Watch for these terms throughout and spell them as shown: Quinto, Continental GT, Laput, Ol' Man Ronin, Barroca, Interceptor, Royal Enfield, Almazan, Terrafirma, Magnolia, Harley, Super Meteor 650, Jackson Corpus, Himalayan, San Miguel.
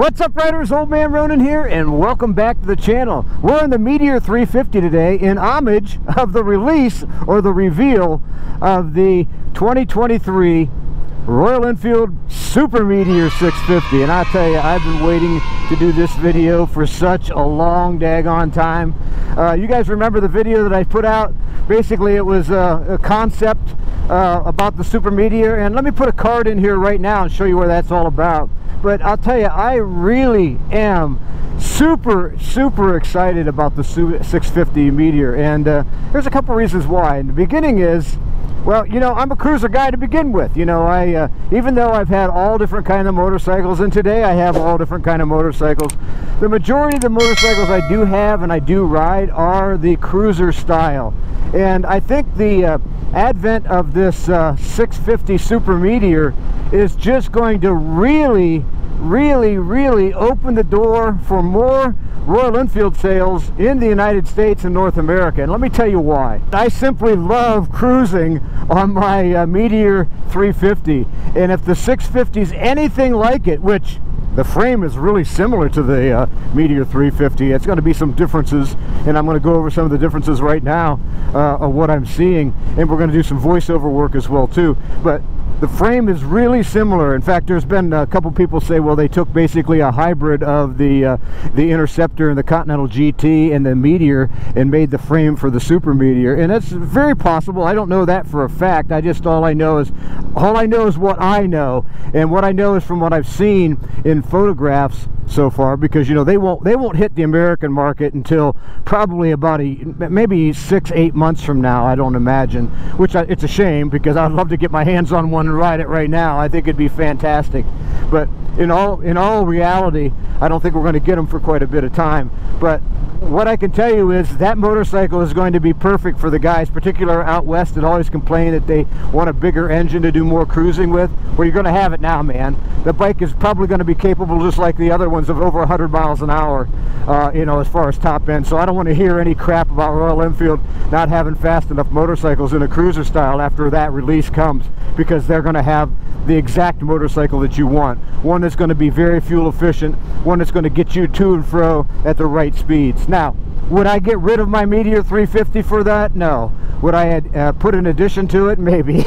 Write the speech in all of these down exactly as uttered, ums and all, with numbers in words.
What's up, riders? Old Man Ronan here, and welcome back to the channel. We're on the Meteor three fifty today in homage of the release or the reveal of the twenty twenty-three Royal Enfield Super Meteor six fifty. And I tell you, I've been waiting to do this video for such a long daggone time. Uh, you guys remember the video that I put out? Basically, it was uh, a concept uh, about the Super Meteor, and let me put a card in here right now and show you what that's all about. But I'll tell you, I really am super, super excited about the six fifty Meteor, and uh, there's a couple reasons why. And the beginning is, well, you know, I'm a cruiser guy to begin with. You know, I uh, even though I've had all different kind of motorcycles, and today I have all different kind of motorcycles, the majority of the motorcycles I do have and I do ride are the cruiser style. And I think the uh, advent of this uh, six fifty Super Meteor is just going to really, really, really open the door for more Royal Enfield sales in the United States and North America. And let me tell you why. I simply love cruising on my uh, Meteor three fifty. And if the six fifty is anything like it, which the frame is really similar to the uh, Meteor three fifty. It's going to be some differences, and I'm going to go over some of the differences right now uh, of what I'm seeing, and we're going to do some voiceover work as well too. But the frame is really similar. In fact, there's been a couple people say, well, they took basically a hybrid of the uh, the Interceptor and the Continental G T and the Meteor and made the frame for the Super Meteor, and that's very possible. I don't know that for a fact. I just all I know is all I know is what I know, and what I know is from what I've seen in photographs so far, because you know they won't they won't hit the American market until probably about a maybe six eight months from now, I don't imagine, which I, it's a shame, because I'd love to get my hands on one and ride it right now. I think it'd be fantastic, but in all in all reality, I don't think we're going to get them for quite a bit of time. But what I can tell you is that motorcycle is going to be perfect for the guys, particularly out west, that always complain that they want a bigger engine to do more cruising with. Well, you're going to have it now, man. The bike is probably going to be capable, just like the other ones, of over one hundred miles an hour, uh, you know, as far as top end. So I don't want to hear any crap about Royal Enfield not having fast enough motorcycles in a cruiser style after that release comes, because they're going to have the exact motorcycle that you want. One that's going to be very fuel efficient, one that's going to get you to and fro at the right speeds. Now, would I get rid of my Meteor three fifty for that? No. Would I had, uh, put an addition to it? Maybe.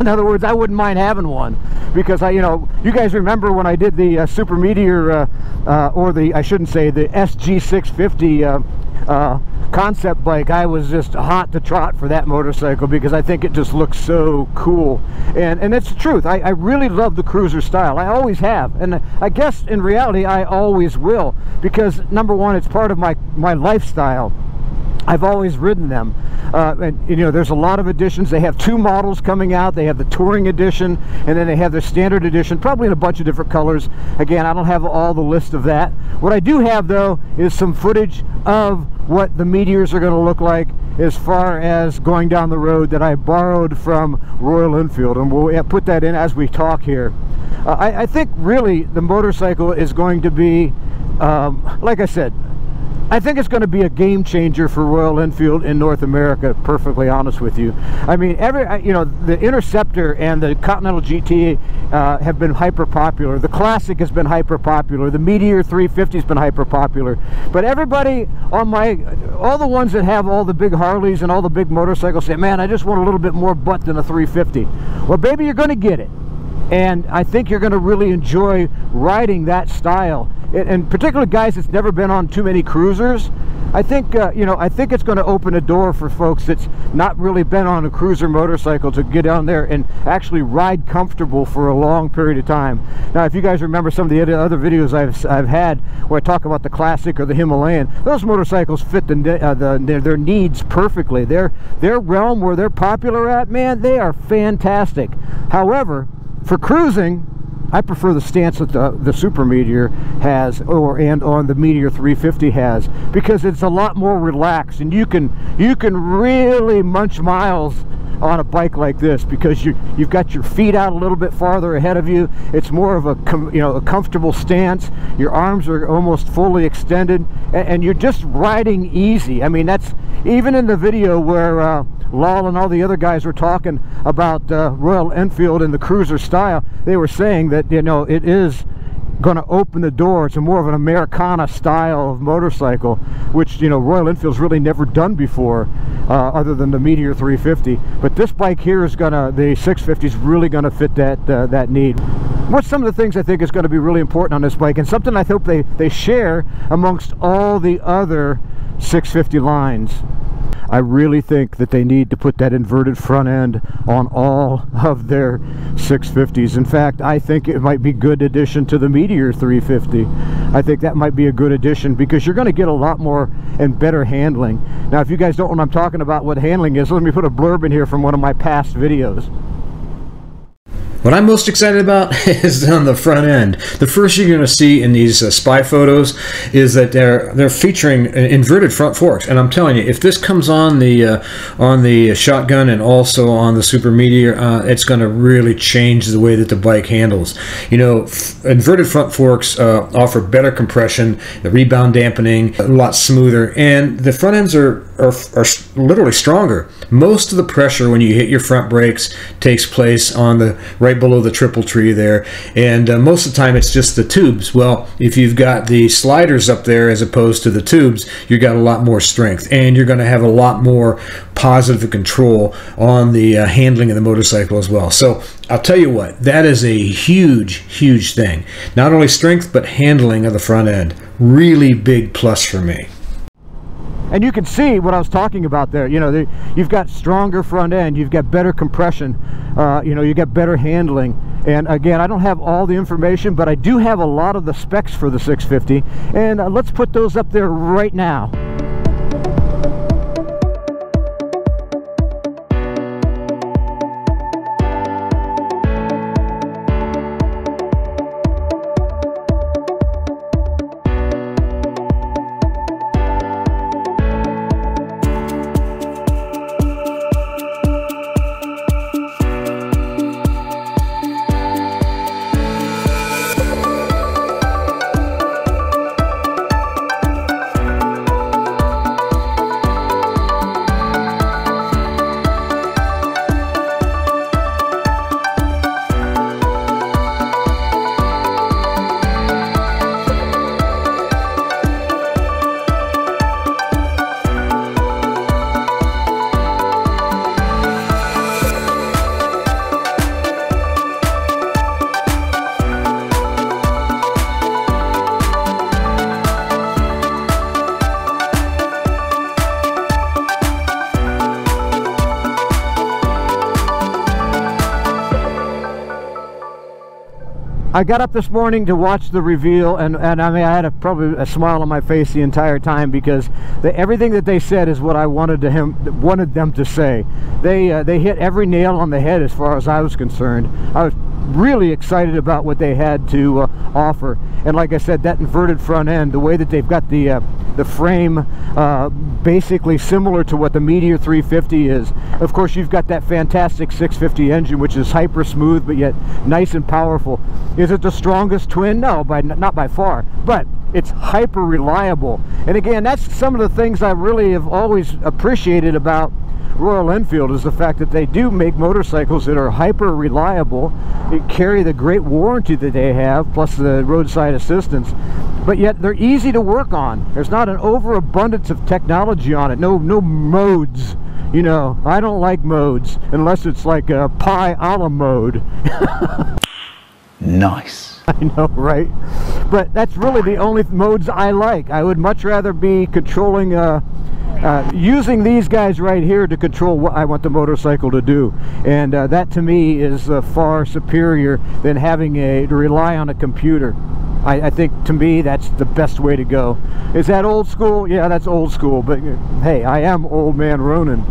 In other words, I wouldn't mind having one, because I, you know, you guys remember when I did the uh, Super Meteor, uh, uh, or the, I shouldn't say, the S G six fifty uh, uh, concept bike. I was just hot to trot for that motorcycle, because I think it just looks so cool. And and it's the truth. I, I really love the cruiser style. I always have. And I guess in reality, I always will, because number one, it's part of my, my lifestyle. I've always ridden them, uh, and you know, there's a lot of editions. They have two models coming out. They have the touring edition, and then they have their standard edition, probably in a bunch of different colors. Again, I don't have all the list of that. What I do have, though, is some footage of what the Meteors are going to look like as far as going down the road, that I borrowed from Royal Enfield, and we'll put that in as we talk here. Uh, I, I think really the motorcycle is going to be, um, like I said, I think it's going to be a game changer for Royal Enfield in North America, perfectly honest with you. I mean, every, you know, the Interceptor and the Continental G T uh, have been hyper popular. The Classic has been hyper popular. The Meteor three fifty has been hyper popular. But everybody on my, all the ones that have all the big Harleys and all the big motorcycles say, man, I just want a little bit more butt than a three fifty. Well, baby, you're going to get it. And I think you're going to really enjoy riding that style. And particularly guys that's never been on too many cruisers, I think uh, you know, I think it's going to open a door for folks that's not really been on a cruiser motorcycle to get down there and actually ride comfortable for a long period of time. Now, if you guys remember some of the other videos I've I've had where I talk about the Classic or the Himalayan, those motorcycles fit the, uh, the their, their needs perfectly. Their their realm where they're popular at, man, they are fantastic. However, for cruising, I prefer the stance that the, the Super Meteor has, or and on the Meteor three fifty has, because it's a lot more relaxed, and you can you can really munch miles on a bike like this, because you you've got your feet out a little bit farther ahead of you. It's more of a com, you know a comfortable stance. Your arms are almost fully extended, and, and you're just riding easy. I mean, that's even in the video where uh, Lal and all the other guys were talking about uh, Royal Enfield and the cruiser style. They were saying that, you know, it is going to open the door to more of an Americana style of motorcycle, which, you know, Royal Enfield's really never done before, uh, other than the Meteor three fifty. But this bike here is going to, the six fifty is really going to fit that uh, that need. What's some of the things I think is going to be really important on this bike, and something I hope they, they share amongst all the other six fifty lines? I really think that they need to put that inverted front end on all of their six fifties. In fact, I think it might be a good addition to the Meteor three fifty. I think that might be a good addition, because you're going to get a lot more and better handling. Now, if you guys don't know what I'm talking about, what handling is, let me put a blurb in here from one of my past videos. What I'm most excited about is on the front end. The first you're going to see in these uh, spy photos is that they're they're featuring inverted front forks. And I'm telling you, if this comes on the uh, on the Shotgun and also on the Super Meteor, uh, it's going to really change the way that the bike handles. You know, f inverted front forks uh, offer better compression, the rebound dampening, a lot smoother, and the front ends are, are are literally stronger. Most of the pressure when you hit your front brakes takes place on the right below the triple tree there, and uh, most of the time it's just the tubes. Well, if you've got the sliders up there as opposed to the tubes, you got a lot more strength, and you're going to have a lot more positive control on the uh, handling of the motorcycle as well. So I'll tell you what, that is a huge huge thing. Not only strength, but handling of the front end, really big plus for me. And you can see what I was talking about there. You know, they, you've got stronger front end, you've got better compression, uh, you know, you got better handling. And again, I don't have all the information, but I do have a lot of the specs for the six fifty. And uh, let's put those up there right now. I got up this morning to watch the reveal, and, and I mean, I had a, probably a smile on my face the entire time, because the, everything that they said is what I wanted to him wanted them to say. They uh, they hit every nail on the head as far as I was concerned. I was really excited about what they had to uh, offer, and like I said, that inverted front end, the way that they've got the uh, the frame uh, basically similar to what the Meteor three fifty is. Of course, you've got that fantastic six fifty engine, which is hyper smooth but yet nice and powerful. Is it the strongest twin? No, by not by far, but it's hyper reliable. And again, that's some of the things I really have always appreciated about Royal Enfield, is the fact that they do make motorcycles that are hyper reliable, carry the great warranty that they have, plus the roadside assistance, but yet they're easy to work on. There's not an overabundance of technology on it. No, no modes. You know, I don't like modes unless it's like a pie a la mode. Nice. I know, right? But that's really the only modes I like. I would much rather be controlling uh, uh, using these guys right here to control what I want the motorcycle to do, and uh, that to me is uh, far superior than having a to rely on a computer. I, I think to me that's the best way to go. Is that old school? Yeah, that's old school, but hey, I am old man Ronan.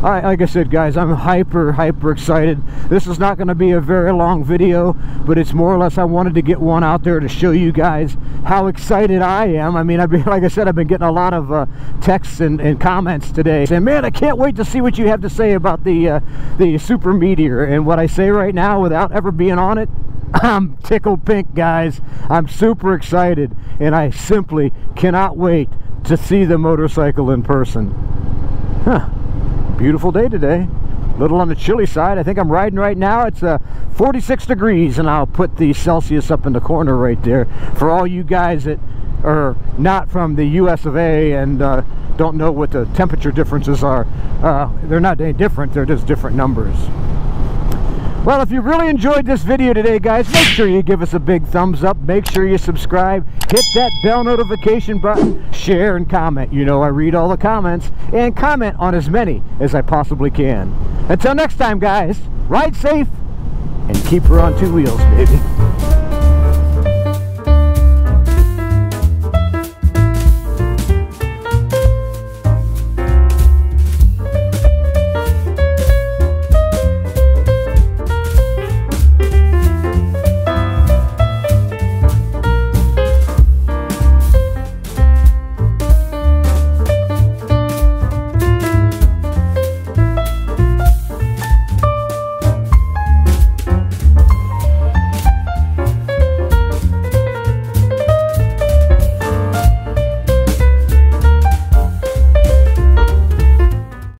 All right, like I said, guys, I'm hyper, hyper excited. This is not going to be a very long video, but it's more or less I wanted to get one out there to show you guys how excited I am. I mean, I've been, like I said, I've been getting a lot of uh, texts and, and comments today saying, man, I can't wait to see what you have to say about the, uh, the Super Meteor. And what I say right now, without ever being on it, I'm tickled pink, guys. I'm super excited, and I simply cannot wait to see the motorcycle in person. Huh. Beautiful day today. A little on the chilly side. I think I'm riding right now. It's uh, forty-six degrees, and I'll put the Celsius up in the corner right there for all you guys that are not from the U S of A and uh, don't know what the temperature differences are. Uh, they're not any different. They're just different numbers. Well, if you really enjoyed this video today, guys, make sure you give us a big thumbs up. Make sure you subscribe. Hit that bell notification button. Share and comment. You know I read all the comments. And comment on as many as I possibly can. Until next time, guys, ride safe and keep her on two wheels, baby.